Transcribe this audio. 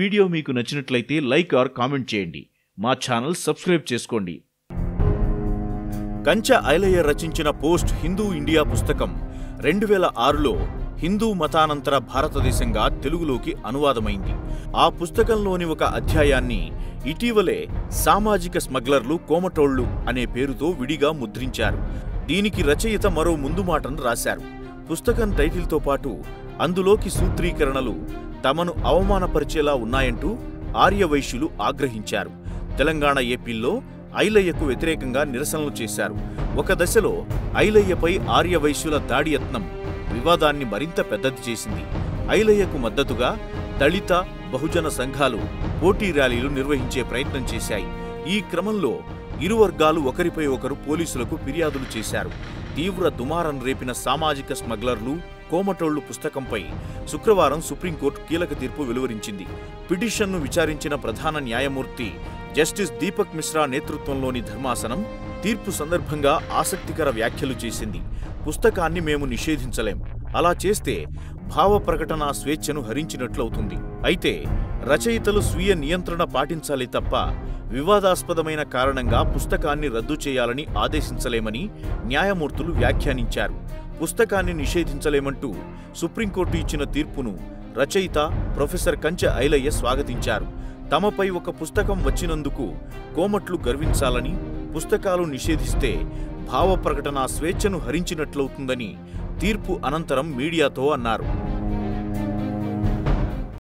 Video మీకు నచ్చినట్లయితే like are comment చేయండి. మా ఛానల్ సబ్స్క్రైబ్ చేసుకోండి. కంచ ఐలయ్య రచించిన పోస్ట్ హిందూ ఇండియా పుస్తకం 2006లో హిందూ మతానంతర భారతదేశంగా తెలుగులోకి అనువాదమైంది. ఆ పుస్తకంలోని ఒక అధ్యాయాన్ని ఇటీవలే సామాజిక స్మగ్లర్లు, కోమటోళ్లు అనే పేరుతో విడిగా ముద్రించారు. దీనికి రచయిత మరో ముందు మాటను రాశారు. పుస్తకం టైటిల్తో పాటు అందులోకి సూత్రీకరణలు తమను అవమానపరిచేలా ఉన్నాయంటూ ఆర్యవైశ్యులు ఆగ్రహించారు. తెలంగాణ, ఏపీల్లో ఐలయ్యకు వ్యతిరేకంగా నిరసనలు చేశారు. ఒక దశలో ఐలయ్యపై ఆర్యవైశ్యుల దాడి యత్నం వివాదాన్ని మరింత పెద్దది చేసింది. ఐలయ్యకు మద్దతుగా దళిత, బహుజన సంఘాలు పోటీ ర్యాలీలు నిర్వహించే ప్రయత్నం చేశాయి. ఈ క్రమంలో ఇరు వర్గాలు ఒకరిపై ఒకరు పోలీసులకు ఫిర్యాదులు చేశారు. తీవ్ర దుమారం రేపిన సామాజిక స్మగ్లర్లు, కోమటోళ్లు పుస్తకంపై శుక్రవారం సుప్రీంకోర్టు కీలక తీర్పు వెలువరించింది. పిటిషన్ను విచారించిన ప్రధాన న్యాయమూర్తి జస్టిస్ దీపక్ మిశ్రా నేతృత్వంలోని ధర్మాసనం తీర్పు సందర్భంగా ఆసక్తికర వ్యాఖ్యలు చేసింది. పుస్తకాన్ని మేము నిషేధించలేం, అలా చేస్తే భావ ప్రకటనా స్వేచ్ఛను హరించినట్లవుతుంది. అయితే రచయితలు స్వీయ నియంత్రణ పాటించాలి తప్ప వివాదాస్పదమైన కారణంగా పుస్తకాన్ని రద్దు చేయాలని ఆదేశించలేమని న్యాయమూర్తులు వ్యాఖ్యానించారు. పుస్తకాన్ని నిషేధించలేమంటూ సుప్రీంకోర్టు ఇచ్చిన తీర్పును రచయిత ప్రొఫెసర్ కంచె ఐలయ్య స్వాగతించారు. తమపై ఒక పుస్తకం వచ్చినందుకు కోమట్లు గర్వించాలని, పుస్తకాలు నిషేధిస్తే భావ ప్రకటన స్వేచ్ఛను హరించినట్లవుతుందని తీర్పు అనంతరం మీడియాతో అన్నారు.